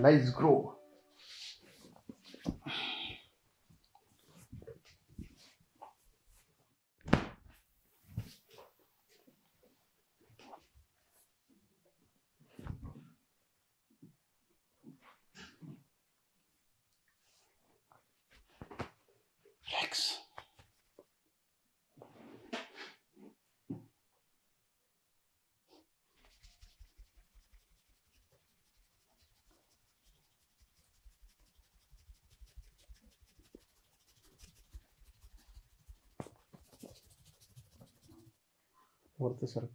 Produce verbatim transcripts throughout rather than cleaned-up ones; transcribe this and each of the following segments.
nice grow. Worth the circle.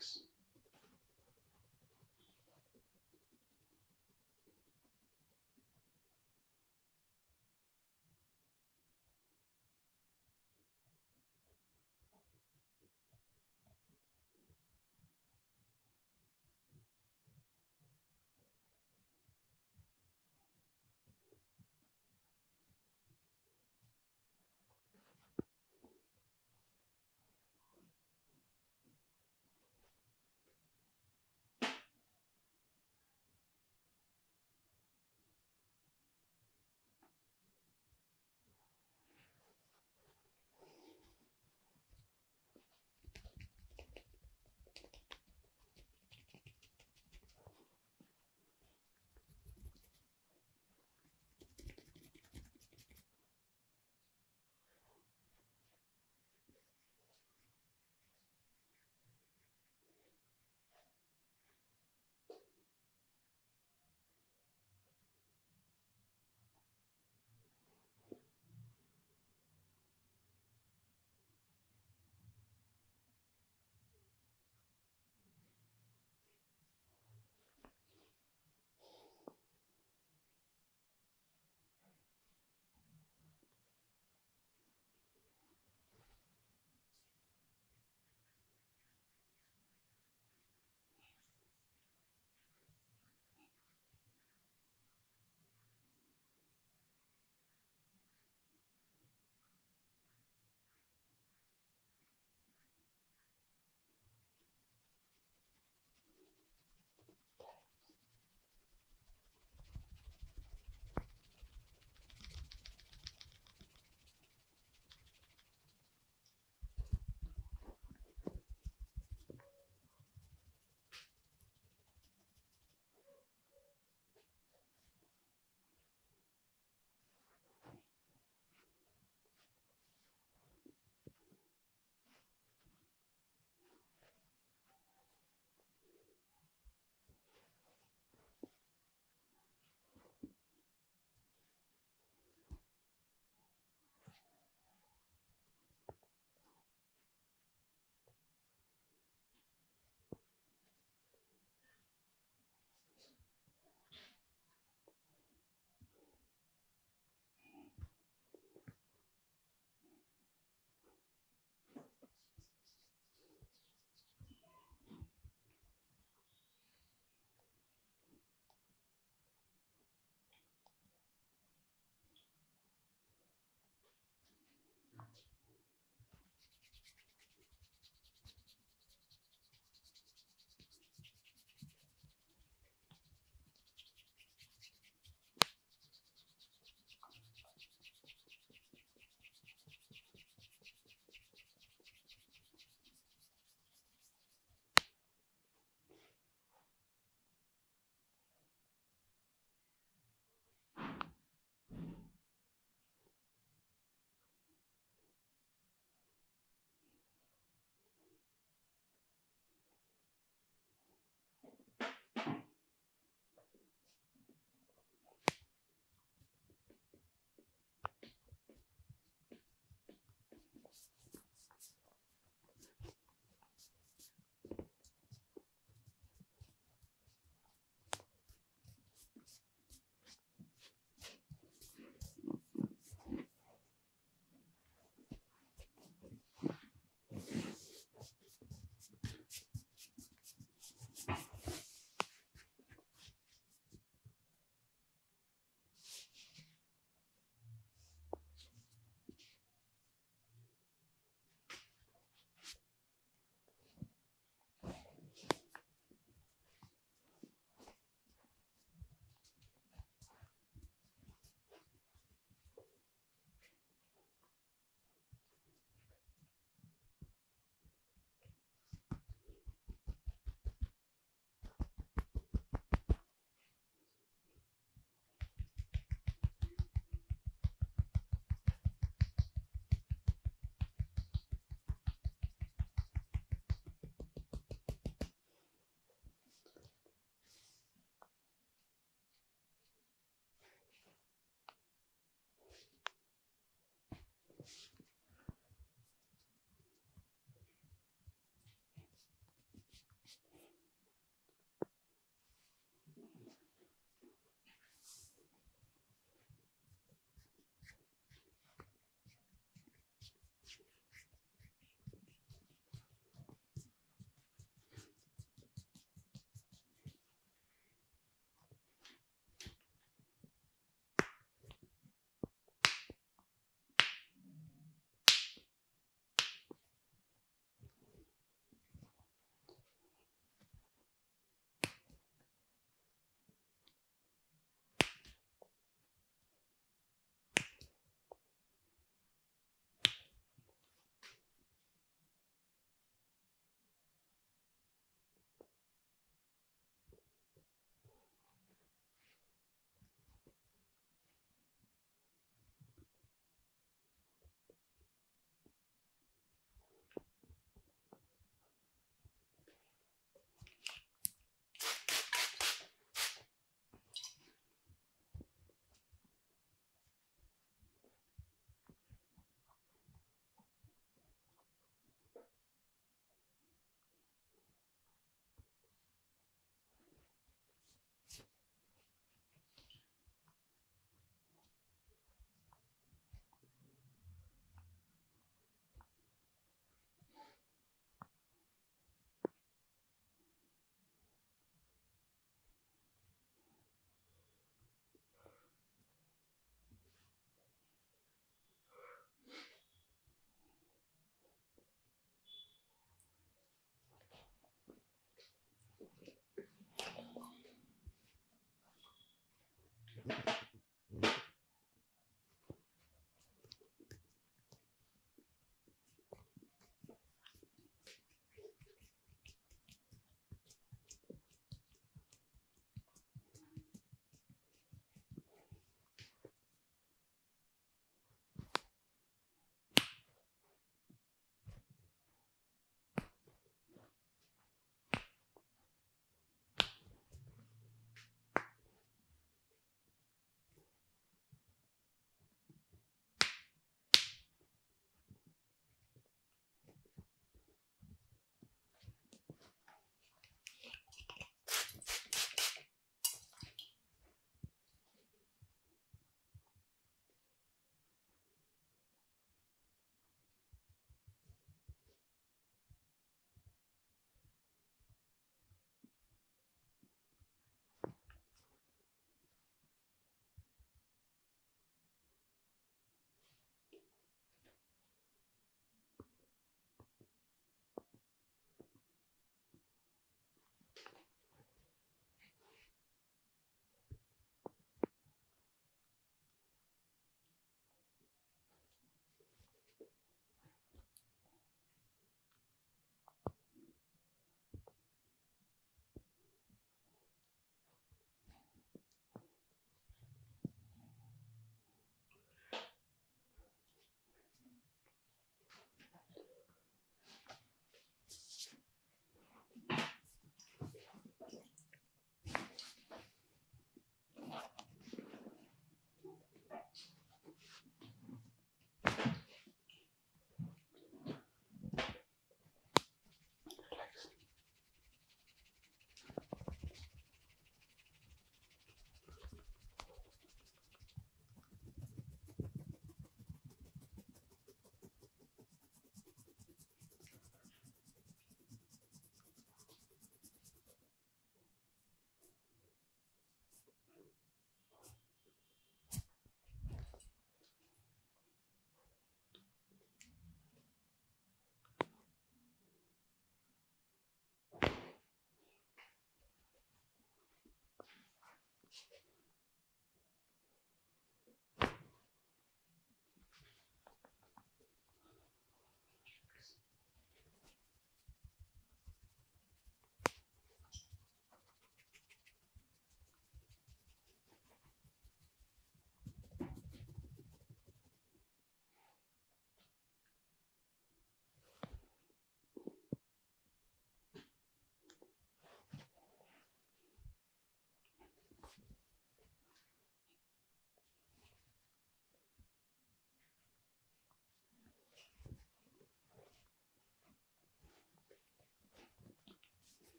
Thanks.